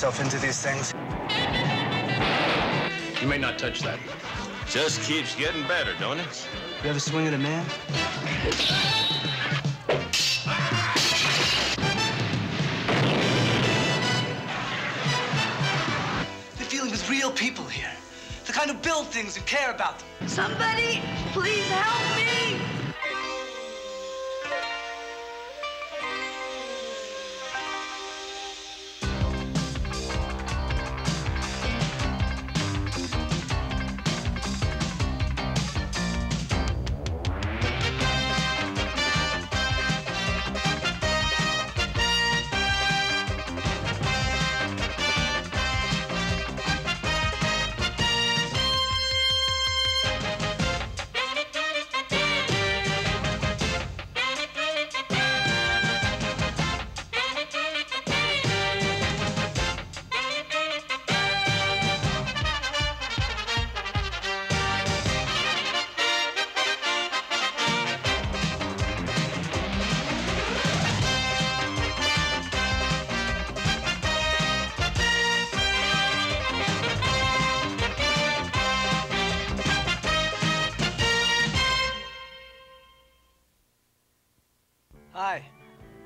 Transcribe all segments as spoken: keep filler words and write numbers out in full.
yourself into these things? You may not touch that. Just keeps getting better, don't it? You ever swing at a man? They're dealing with real people here. The kind who build things and care about them. Somebody, please help me!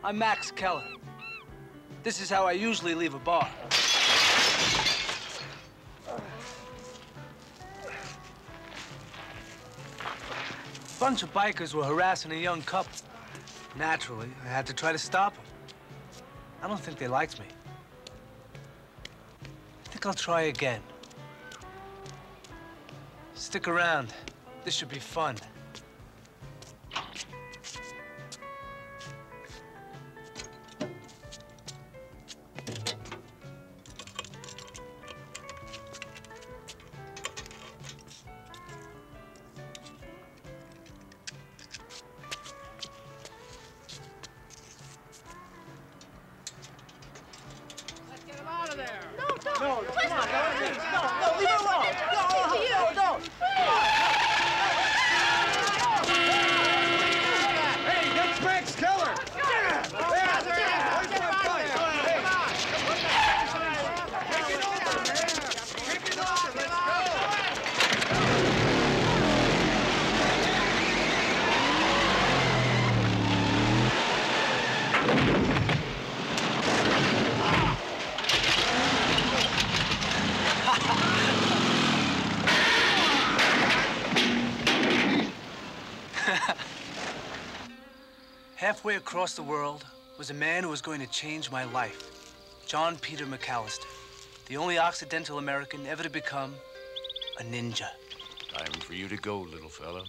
I'm Max Keller. This is how I usually leave a bar. A bunch of bikers were harassing a young couple. Naturally, I had to try to stop them. I don't think they liked me. I think I'll try again. Stick around. This should be fun. Halfway across the world was a man who was going to change my life, John Peter McAllister, the only Occidental American ever to become a ninja. Time for you to go, little fella.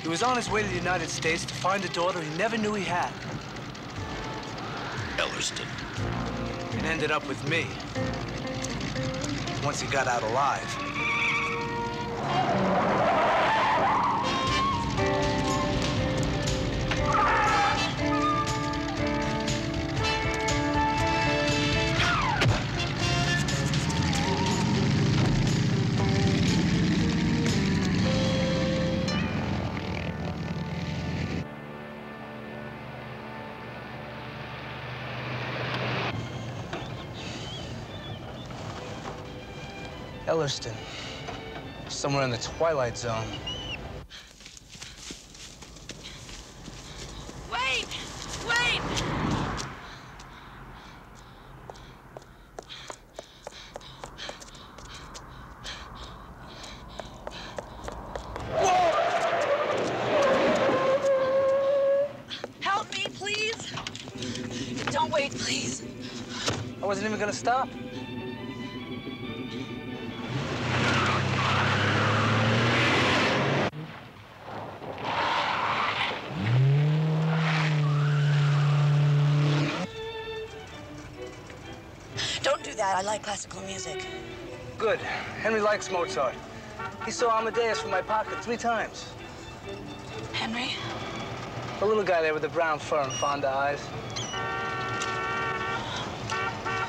He was on his way to the United States to find a daughter he never knew he had. Ellerston. And ended up with me. Once he got out alive. Ellerston, somewhere in the Twilight Zone. Wait! Wait! Whoa! Help me, please! Don't wait, please. I wasn't even gonna stop. I like classical music. Good. Henry likes Mozart. He saw Amadeus from my pocket three times. Henry? The little guy there with the brown fur and fonda eyes.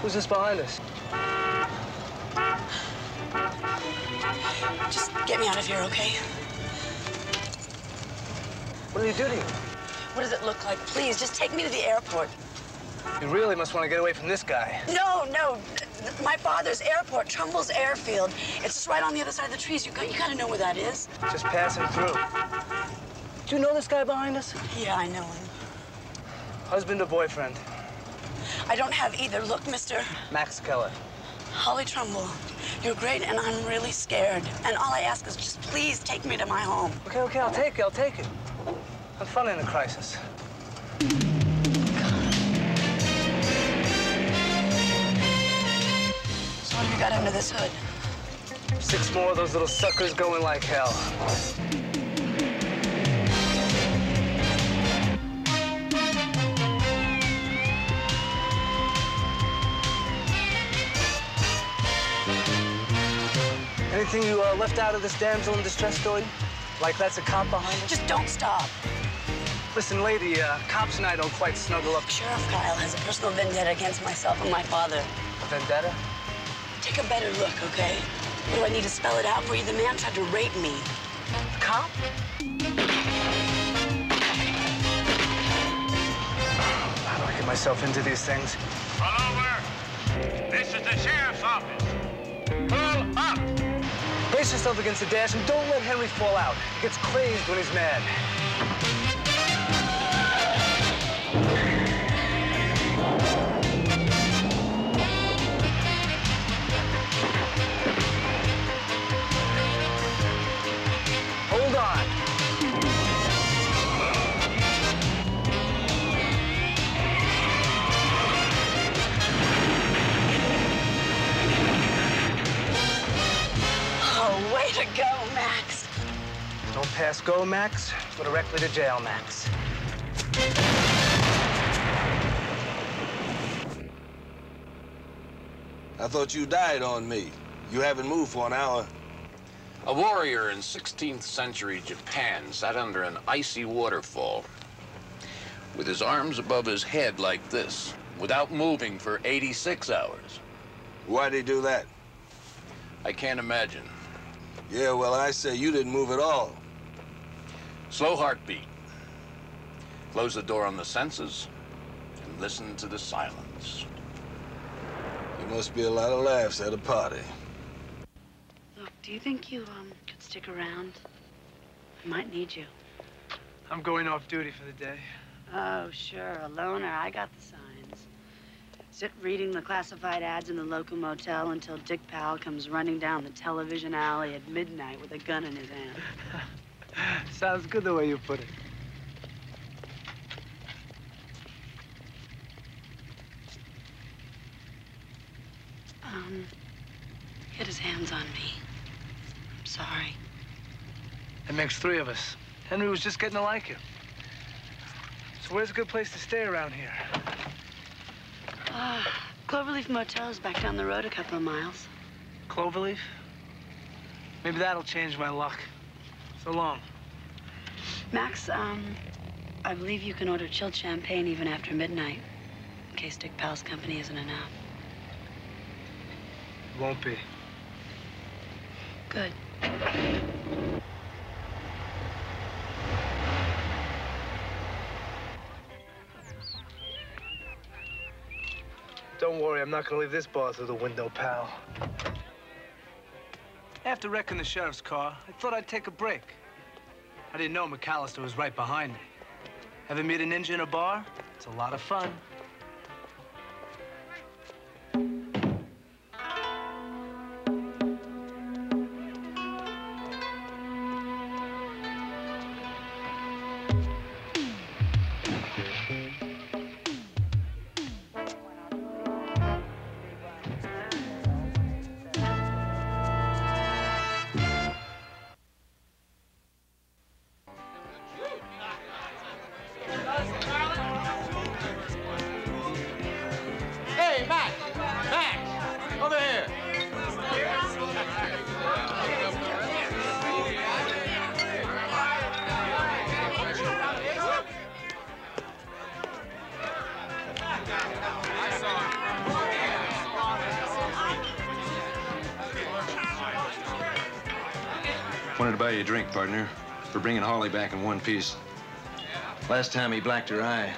Who's this behind us? Just get me out of here, okay? What did he do to you? What does it look like? Please, just take me to the airport. You really must want to get away from this guy. No, no. My father's airport, Trumbull's Airfield. It's just right on the other side of the trees. You got, you got to know where that is. Just passing through. Do you know this guy behind us? Yeah, I know him. Husband or boyfriend? I don't have either. Look, Mister Max Keller. Holly Trumbull, you're great, and I'm really scared. And all I ask is just please take me to my home. Okay, okay, I'll take it. I'll take it. I'm fun in a crisis. What have you got under this hood? Six more of those little suckers going like hell. Anything you uh, left out of this damsel in distress story? Like that's a cop behind us? Just don't stop. Listen, lady, uh, cops and I don't quite snuggle up. Sheriff Kyle has a personal vendetta against myself and my father. A vendetta? Take a better look, okay? What do I need to spell it out for you? The man tried to rape me. The cop? How do I get myself into these things? Pull over. This is the sheriff's office. Pull up. Brace yourself against the dash and don't let Henry fall out. He gets crazed when he's mad. To go, Max. Don't pass go, Max. Go directly to jail, Max. I thought you died on me. You haven't moved for an hour. A warrior in sixteenth century Japan sat under an icy waterfall with his arms above his head like this, without moving for eighty-six hours. Why'd he do that? I can't imagine. Yeah, well, I say you didn't move at all. Slow heartbeat. Close the door on the senses and listen to the silence. There must be a lot of laughs at a party. Look, do you think you um, could stick around? I might need you. I'm going off duty for the day. Oh, sure, a loner. I got the signs. Sit reading the classified ads in the local motel until Dick Powell comes running down the television alley at midnight with a gun in his hand. Sounds good the way you put it. Um, he had his hands on me. I'm sorry. That makes three of us. Henry was just getting to like you. So where's a good place to stay around here? Uh, Cloverleaf Motel is back down the road a couple of miles. Cloverleaf? Maybe that'll change my luck. So long. Max, um, I believe you can order chilled champagne even after midnight, in case Dick Powell's company isn't enough. It won't be. Good. Don't worry, I'm not gonna leave this bar through the window, pal. After wrecking the sheriff's car, I thought I'd take a break. I didn't know McAllister was right behind me. Ever meet a ninja in a bar? It's a lot of fun. A drink, partner, for bringing Holly back in one piece. Last time he blacked her eye.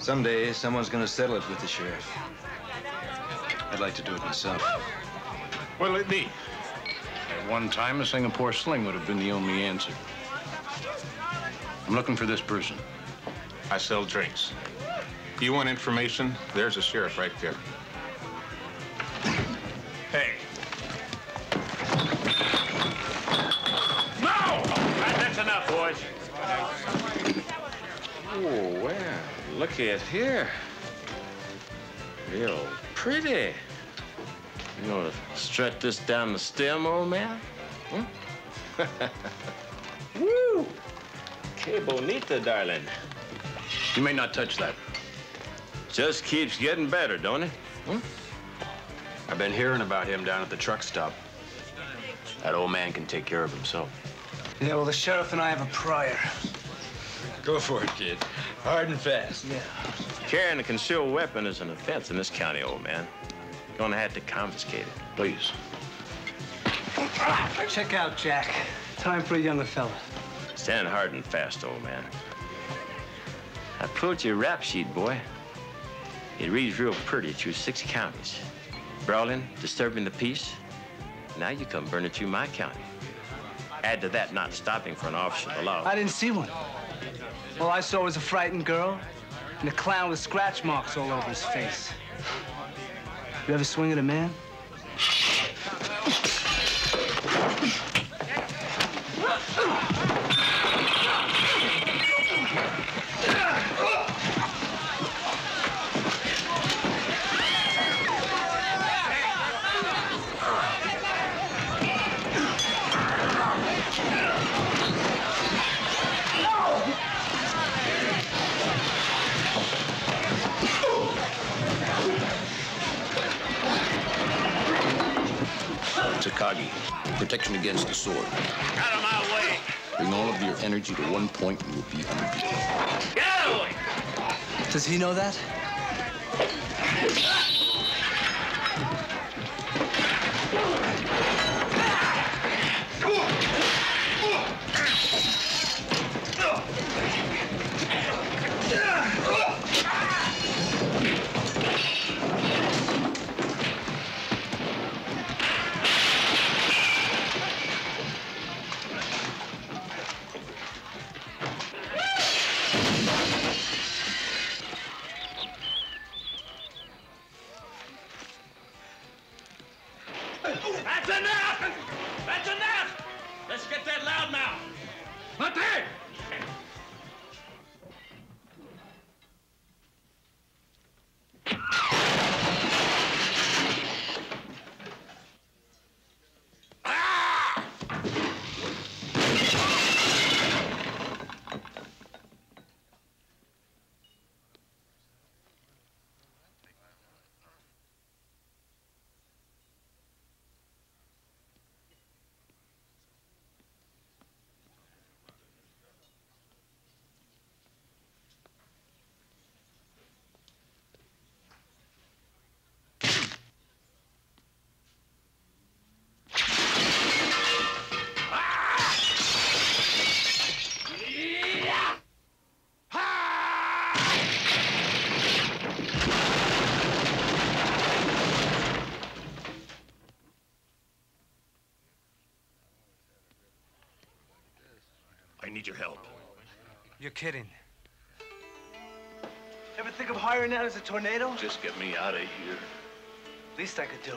Someday, someone's gonna settle it with the sheriff. I'd like to do it myself. What'll it be? At one time, a Singapore sling would have been the only answer. I'm looking for this person. I sell drinks. You want information? There's a sheriff right there. Hey. Oh, well, look at here. Real pretty. You gonna strut this down the stem, old man? Hmm? Woo! Que bonita, darling. You may not touch that. Just keeps getting better, don't it? Hmm? I've been hearing about him down at the truck stop. That old man can take care of himself. Yeah, well, the sheriff and I have a prior. Go for it, kid. Hard and fast. Yeah. Carrying a concealed weapon is an offense in this county, old man. You're gonna have to confiscate it. Please. Check out, Jack. Time for a younger fella. Stand hard and fast, old man. I pulled your rap sheet, boy. It reads real pretty through six counties. Brawling, disturbing the peace. Now you come burning through my county. Add to that, not stopping for an officer of the law. I didn't see one. All I saw was a frightened girl and a clown with scratch marks all over his face. You ever swing at a man? Takagi, protection against the sword. Out of my way! Bring all of your energy to one point and you'll be unbeaten. Get out of the way! Does he know that? need your help. You're kidding. Ever think of hiring that as a tornado? Just get me out of here. Least I could do.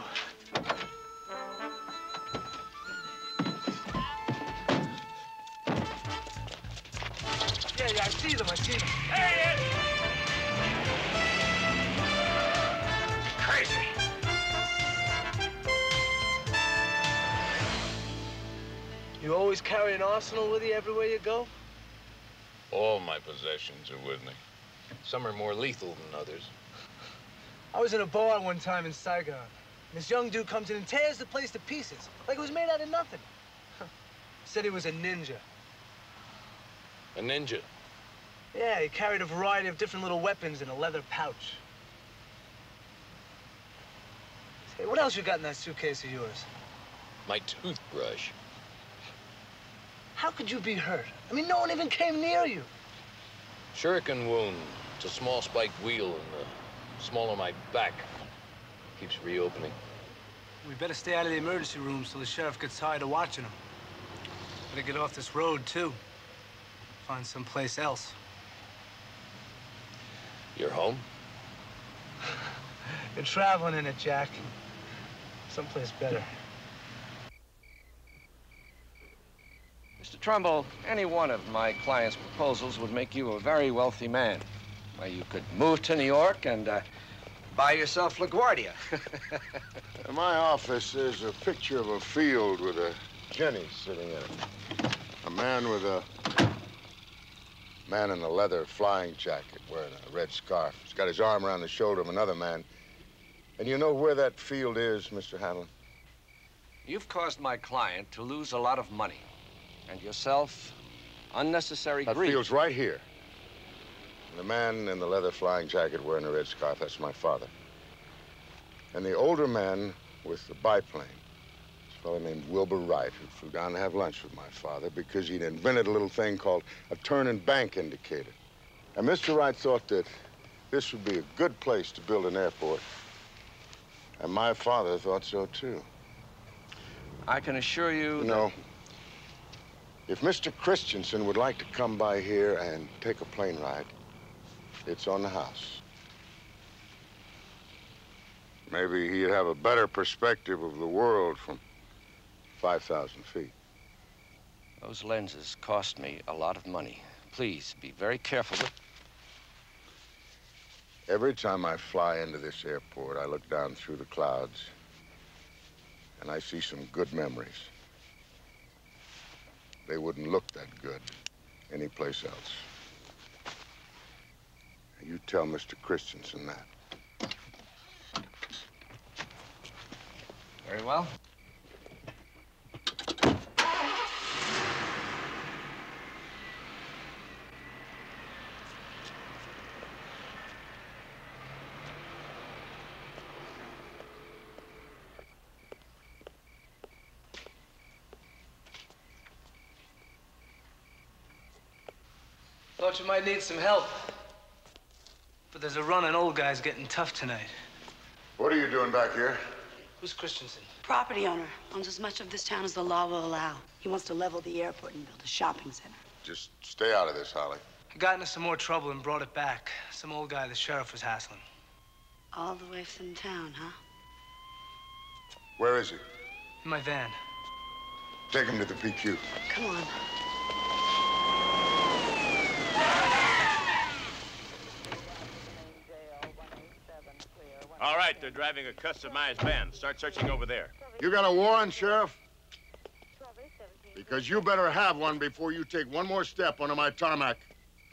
Yeah, yeah, I see them, I see them. Hey! Hey. Crazy. You always carry an arsenal with you everywhere you go? All my possessions are with me. Some are more lethal than others. I was in a bar one time in Saigon. This young dude comes in and tears the place to pieces, like it was made out of nothing. Said he was a ninja. A ninja? Yeah, he carried a variety of different little weapons in a leather pouch. Say, what else you got in that suitcase of yours? My toothbrush. How could you be hurt? I mean, no one even came near you. Shuriken wound. It's a small spiked wheel in the small of my back. Keeps reopening. We better stay out of the emergency room so the sheriff gets tired of watching him. Better get off this road, too. Find someplace else. You're home? You're traveling in it, Jack. Someplace better. Mister Trumbull, any one of my client's proposals would make you a very wealthy man. Why, you could move to New York and uh, buy yourself LaGuardia. In my office, there's a picture of a field with a Jenny sitting in it. A man with a man in a leather flying jacket wearing a red scarf. He's got his arm around the shoulder of another man. And you know where that field is, Mister Hanlon? You've caused my client to lose a lot of money. And yourself, unnecessary grief. That field's right here. And the man in the leather flying jacket wearing a red scarf, that's my father. And the older man with the biplane, this fellow named Wilbur Wright, who flew down to have lunch with my father because he'd invented a little thing called a turn and bank indicator. And Mister Wright thought that this would be a good place to build an airport. And my father thought so, too. I can assure you, you know, that... If Mister Christensen would like to come by here and take a plane ride, it's on the house. Maybe he'd have a better perspective of the world from five thousand feet. Those lenses cost me a lot of money. Please, be very careful. Every time I fly into this airport, I look down through the clouds, and I see some good memories. They wouldn't look that good anyplace else. You tell Mister Christensen that. Very well. Thought you might need some help. But there's a run on old guys getting tough tonight. What are you doing back here? Who's Christensen? Property owner. Owns as much of this town as the law will allow. He wants to level the airport and build a shopping center. Just stay out of this, Holly. I got into some more trouble and brought it back. Some old guy the sheriff was hassling. All the way from town, huh? Where is he? In my van. Take him to the P Q. Come on. All right, they're driving a customized van. Start searching over there. You got a warrant, Sheriff? Because you better have one before you take one more step onto my tarmac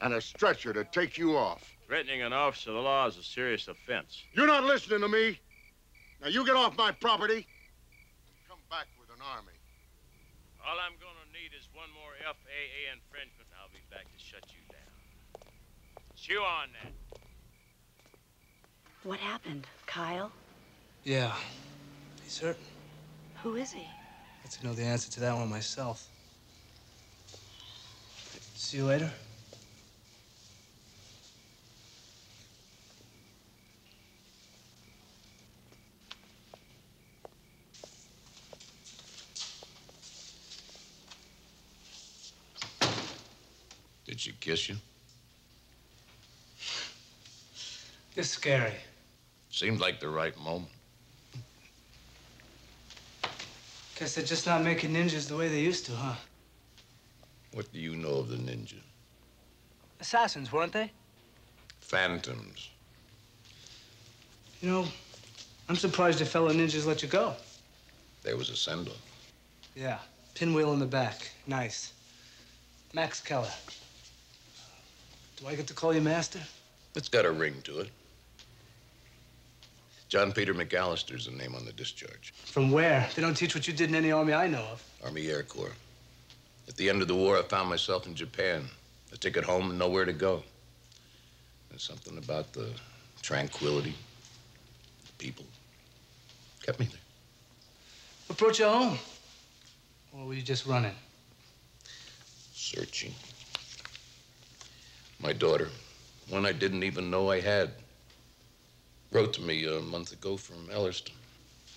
and a stretcher to take you off. Threatening an officer of the law is a serious offense. You're not listening to me. Now you get off my property. Come back with an army. All I'm going to need is one more F A A infringement, and I'll be back to shut you down. Chew on that. What happened? Kyle? Yeah. He's hurt. Who is he? I'd like to know the answer to that one myself. See you later. Did she kiss you? It's scary. Seemed like the right moment. Guess they're just not making ninjas the way they used to, huh? What do you know of the ninja? Assassins, weren't they? Phantoms. You know, I'm surprised your fellow ninjas let you go. There was a sender. Yeah, pinwheel in the back. Nice. Max Keller. Do I get to call you master? It's got a ring to it. John Peter McAllister's the name on the discharge. From where? They don't teach what you did in any army I know of. Army Air Corps. At the end of the war, I found myself in Japan. A ticket home and nowhere to go. There's something about the tranquility, the people. Kept me there. What brought you home? Or were you just running? Searching. My daughter, one I didn't even know I had. Wrote to me a month ago from Ellerston.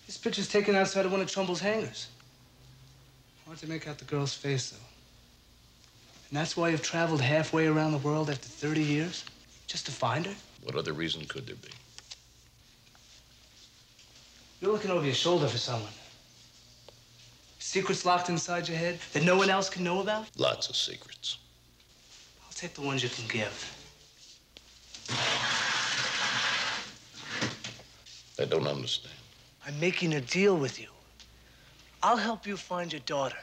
This picture's taken outside of one of Trumbull's hangars. I want to make out the girl's face, though. And that's why you've traveled halfway around the world after thirty years? Just to find her? What other reason could there be? You're looking over your shoulder for someone. Secrets locked inside your head that no one else can know about? Lots of secrets. I'll take the ones you can give. I don't understand. I'm making a deal with you. I'll help you find your daughter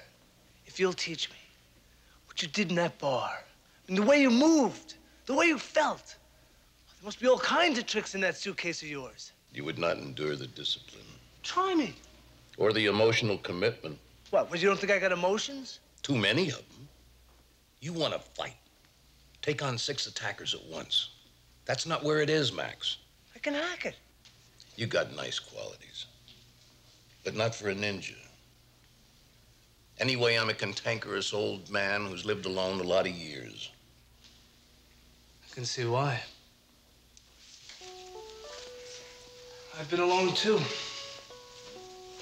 if you'll teach me what you did in that bar. And the way you moved, the way you felt. There must be all kinds of tricks in that suitcase of yours. You would not endure the discipline. Try me. Or the emotional commitment. What, what, you don't think I got emotions? Too many of them. You want to fight. Take on six attackers at once. That's not where it is, Max. I can hack it. You got nice qualities, but not for a ninja. Anyway, I'm a cantankerous old man who's lived alone a lot of years. I can see why. I've been alone, too.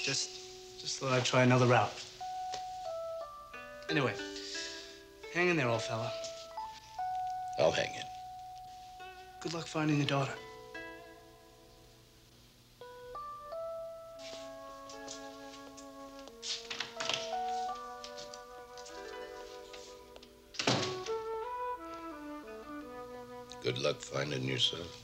Just, just thought I'd try another route. Anyway, hang in there, old fella. I'll hang in. Good luck finding your daughter. Good luck finding yourself.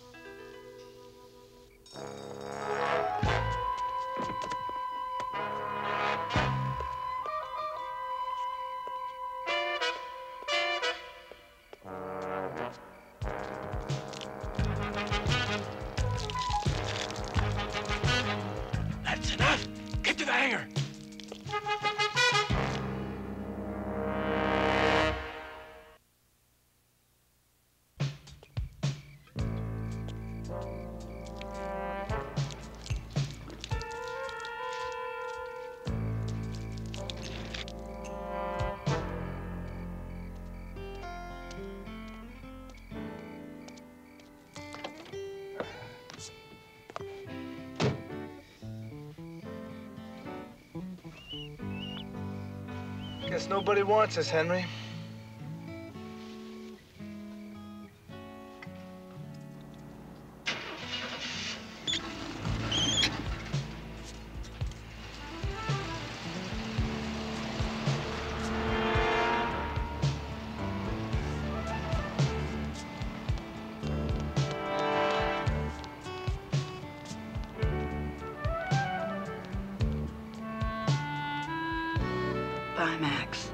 That's enough. Get to the hangar. Guess nobody wants us, Henry. Bye, Max.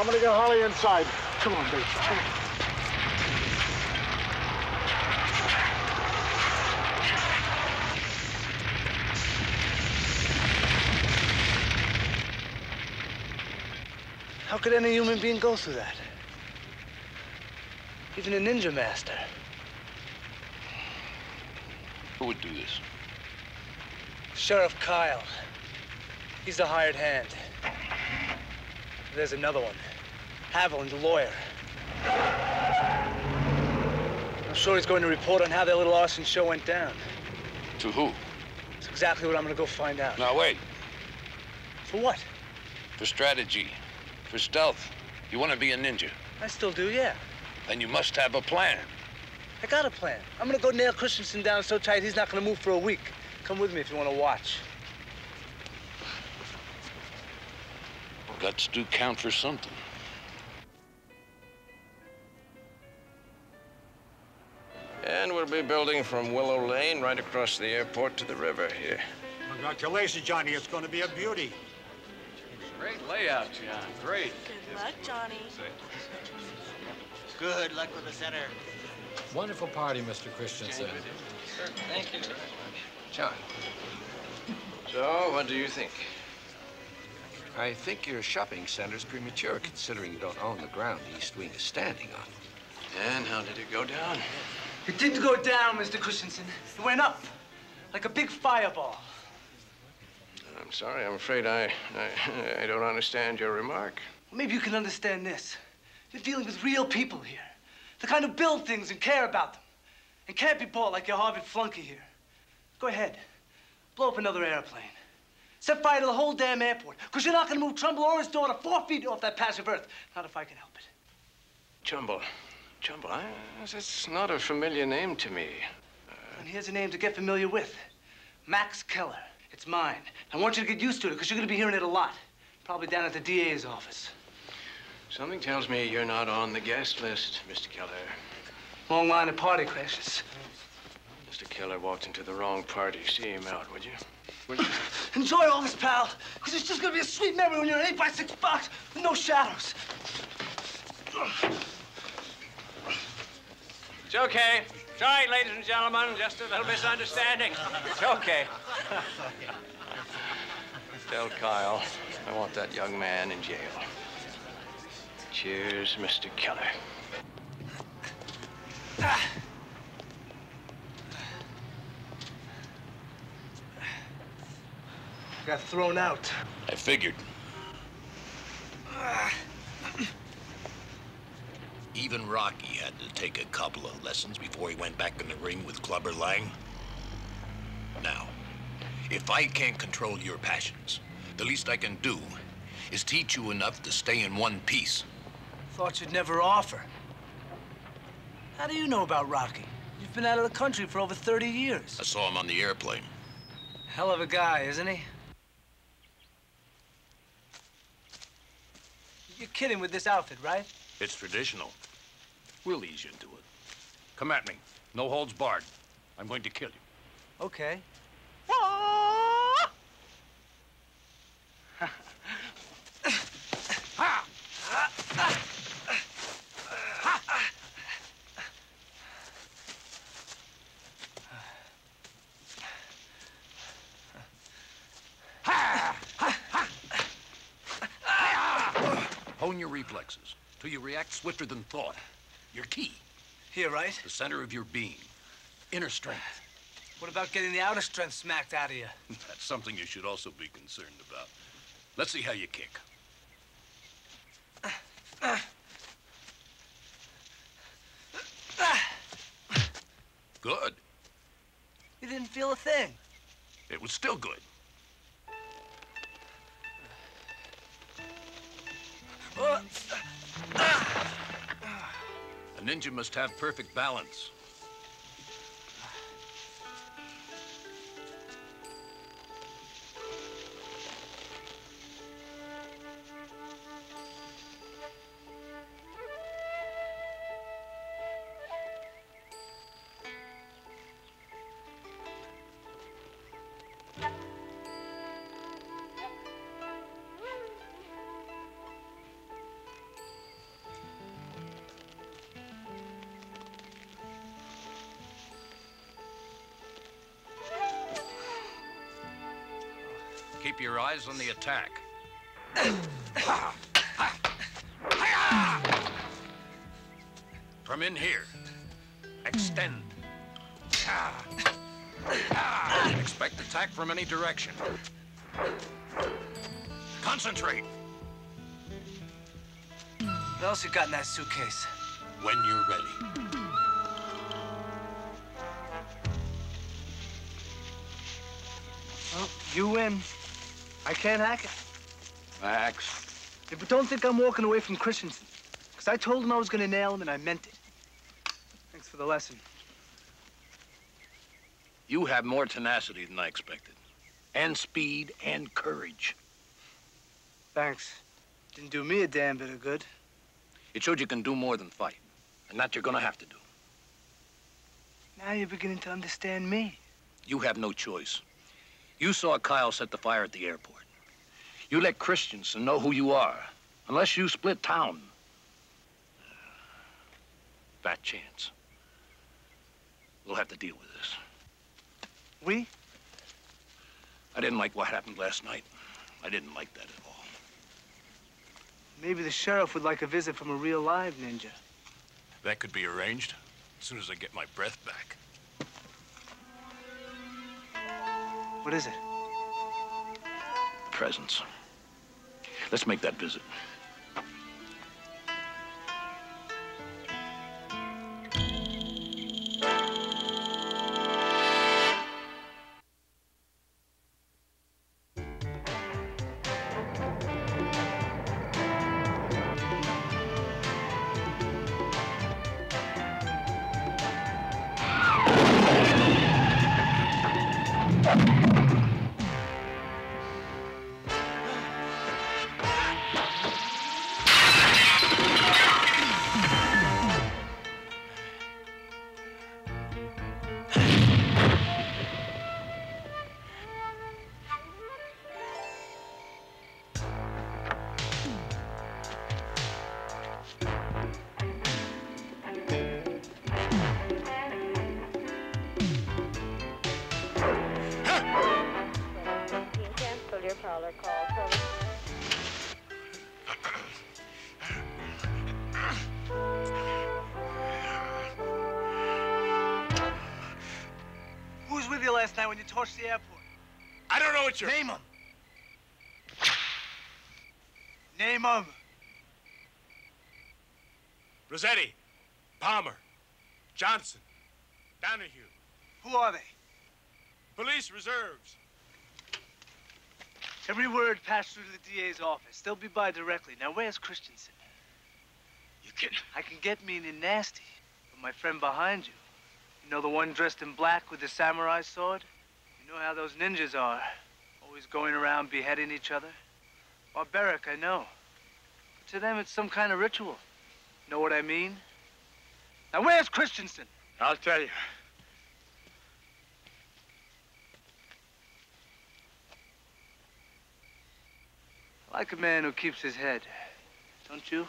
I'm gonna get Holly inside. Come on, baby. Come on. How could any human being go through that? Even a ninja master. Who would do this? Sheriff Kyle. He's the hired hand. There's another one. Haviland, the lawyer. I'm sure he's going to report on how their little arson show went down. To who? That's exactly what I'm going to go find out. Now, wait. For what? For strategy. For stealth. You want to be a ninja? I still do, yeah. Then you must have a plan. I got a plan. I'm going to go nail Christensen down so tight he's not going to move for a week. Come with me if you want to watch. Guts do count for something. And we'll be building from Willow Lane right across the airport to the river here. Congratulations, Johnny. It's going to be a beauty. Great layout, John. Great. Good luck, Johnny. Good luck with the center. Wonderful party, Mister Christensen. Sure. Thank you. John. So, what do you think? I think your shopping center's premature, considering you don't own the ground the East Wing is standing on. And how did it go down? It didn't go down, Mister Christensen. It went up, like a big fireball. I'm sorry, I'm afraid I, I, I don't understand your remark. Well, maybe you can understand this. You're dealing with real people here, the kind who build things and care about them, and can't be bought like your Harvard flunky here. Go ahead, blow up another airplane. Set fire to the whole damn airport, because you're not going to move Trumbull or his daughter four feet off that patch of earth. Not if I can help it. Trumbull. Trumbull, I, that's not a familiar name to me. Uh... And here's a name to get familiar with. Max Keller. It's mine. I want you to get used to it, because you're going to be hearing it a lot. Probably down at the D A's office. Something tells me you're not on the guest list, Mister Keller. Long line of party crashes. Mister Keller walked into the wrong party. See him out, would you? Enjoy all this, pal, because it's just going to be a sweet memory when you're an eight by six box with no shadows. It's okay. Sorry, ladies and gentlemen, just a little misunderstanding. It's okay. Tell Kyle I want that young man in jail. Cheers, Mister Keller. Ah. Got thrown out. I figured. Even Rocky had to take a couple of lessons before he went back in the ring with Clubber Lang. If I can't control your passions, the least I can do is teach you enough to stay in one piece. Thought you'd never offer. How do you know about Rocky? You've been out of the country for over thirty years. I saw him on the airplane. Hell of a guy, isn't he? You're kidding with this outfit, right? It's traditional. We'll ease you into it. Come at me. No holds barred. I'm going to kill you. Okay. Ah! Ha! Ah! Ah! Hone your reflexes till you react swifter than thought. Your key. Here, right? The center of your being. Inner strength. What about getting the outer strength smacked out of you? That's something you should also be concerned about. Let's see how you kick. Uh, uh. Uh. Good. You didn't feel a thing. It was still good. A ninja must have perfect balance. Keep your eyes on the attack. From in here, extend. Expect attack from any direction. Concentrate. What else you got in that suitcase? When you're ready. Well, you win. I can't hack it. Max. If you don't think I'm walking away from Christensen, because I told him I was going to nail him, and I meant it. Thanks for the lesson. You have more tenacity than I expected. And speed and courage. Thanks. Didn't do me a damn bit of good. It showed you can do more than fight, and that you're going to have to do. Now you're beginning to understand me. You have no choice. You saw Kyle set the fire at the airport. You let Christensen know who you are, unless you split town. Fat chance. We'll have to deal with this. We? I didn't like what happened last night. I didn't like that at all. Maybe the sheriff would like a visit from a real live ninja. That could be arranged as soon as I get my breath back. What is it? Presence. Let's make that visit. When you torch the airport. I don't know what you're... Name them. Name them. Rossetti, Palmer, Johnson, Donahue. Who are they? Police reserves. Every word passed through the D A's office. They'll be by directly. Now, where's Christensen? You can... I can get mean and nasty. But my friend behind you, you know the one dressed in black with the samurai sword? You know how those ninjas are. Always going around beheading each other. Barbaric, I know. But to them, it's some kind of ritual. Know what I mean? Now, where's Christensen? I'll tell you. I like a man who keeps his head, don't you?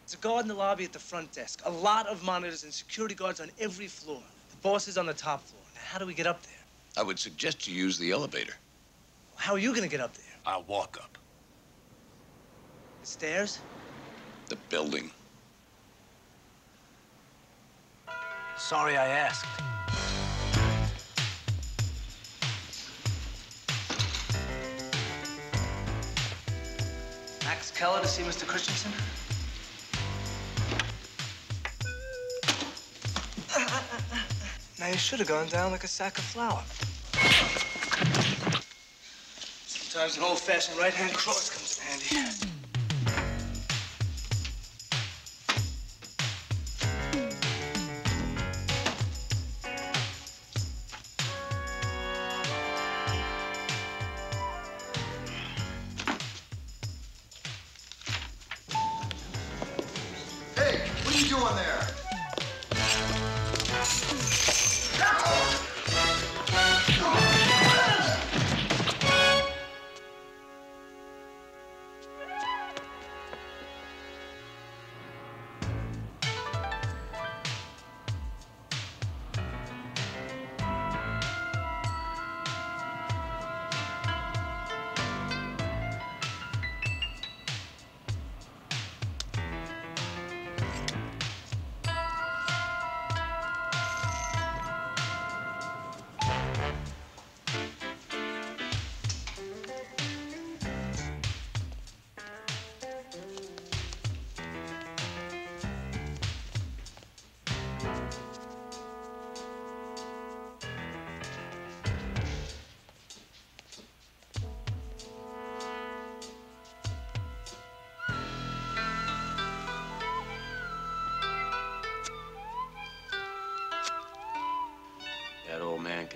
There's a guard in the lobby at the front desk, a lot of monitors and security guards on every floor. The boss is on the top floor. Now, how do we get up there? I would suggest you use the elevator. How are you going to get up there? I'll walk up. The stairs? The building. Sorry I asked. Max Keller to see Mister Christensen? Now, you should have gone down like a sack of flour. Sometimes an old-fashioned right-hand cross comes in handy. Hey, what are you doing there?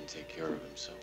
Take care of himself.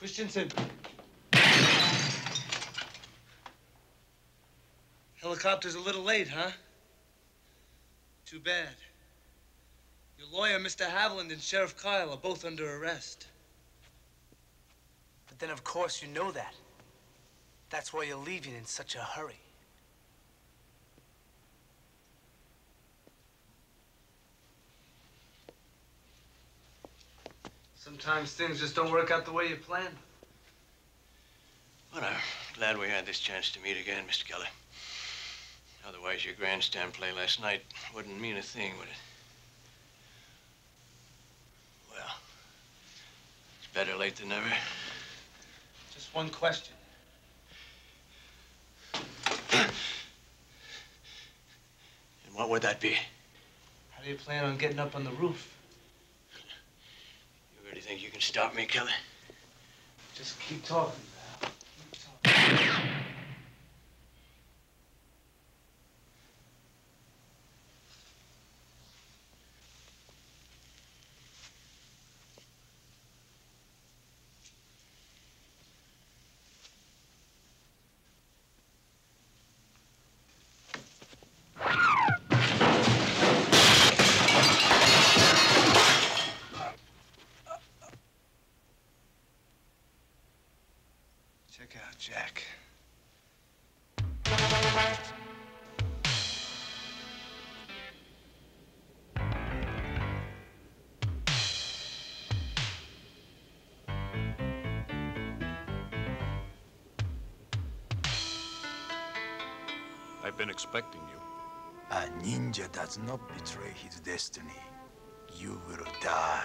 Christensen. Helicopter's a little late, huh? Too bad. Your lawyer, Mister Haviland, and Sheriff Kyle are both under arrest. But then, of course, you know that. That's why you're leaving in such a hurry. Sometimes things just don't work out the way you planned. Well, I'm glad we had this chance to meet again, Mister Keller. Otherwise, your grandstand play last night wouldn't mean a thing, would it? Well, it's better late than never. Just one question. And what would that be? How do you plan on getting up on the roof? You really think you can stop me, Keller? Just keep talking. Jack. I've been expecting you. A ninja does not betray his destiny. You will die.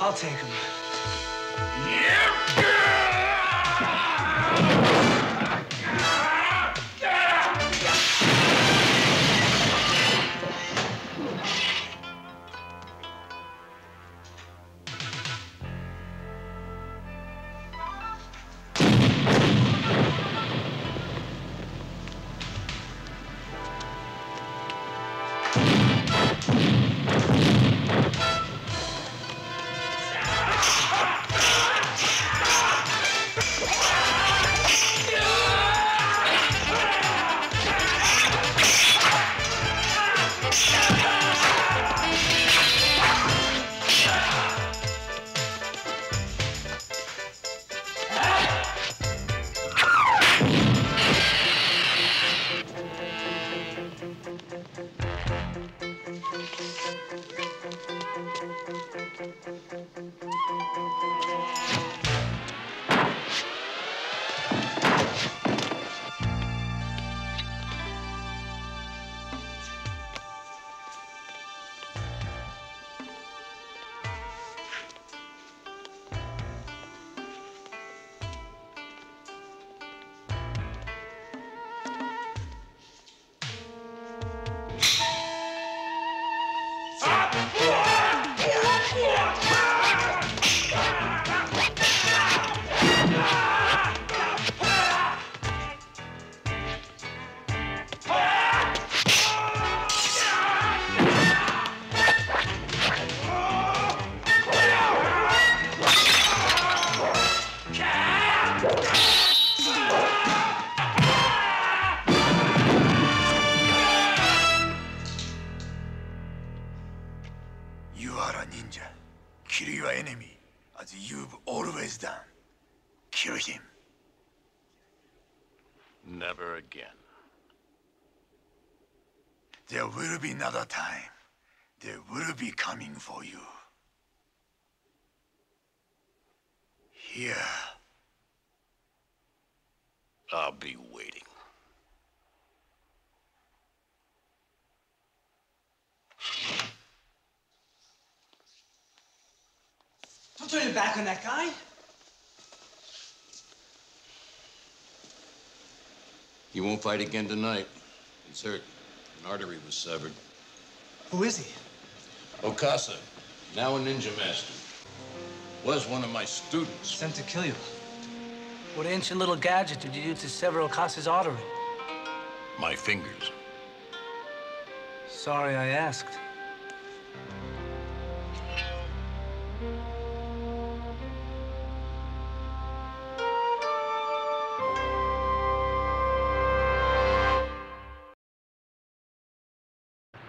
I'll take him. Another time, they will be coming for you. Here. I'll be waiting. Don't turn your back on that guy. You won't fight again tonight. It's hurt. An artery was severed. Who is he? Okasa, now a ninja master. Was one of my students. Sent to kill you. What ancient little gadget did you do to sever Okasa's artery? My fingers. Sorry I asked.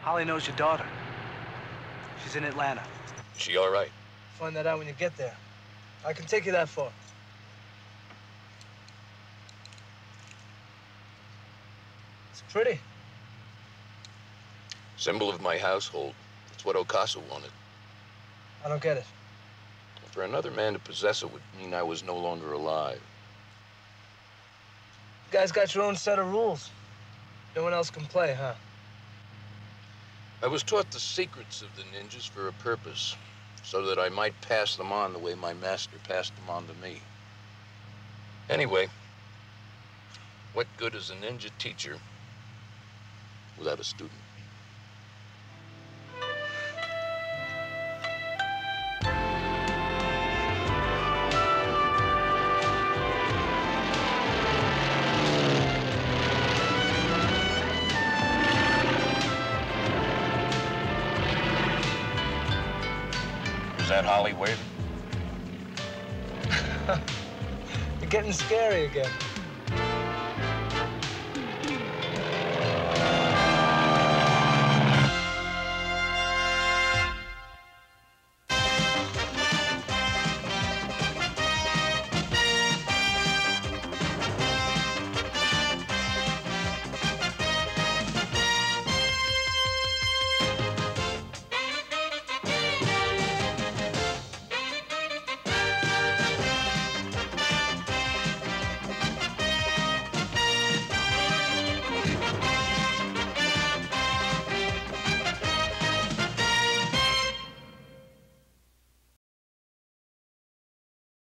Holly knows your daughter. She's in Atlanta. Is she all right? Find that out when you get there. I can take you that far. It's pretty. Symbol of my household. That's what Okasa wanted. I don't get it. For another man to possess it would mean I was no longer alive. You guys got your own set of rules. No one else can play, huh? I was taught the secrets of the ninjas for a purpose, so that I might pass them on the way my master passed them on to me. Anyway, what good is a ninja teacher without a student? Holly, wait. You're getting scary again.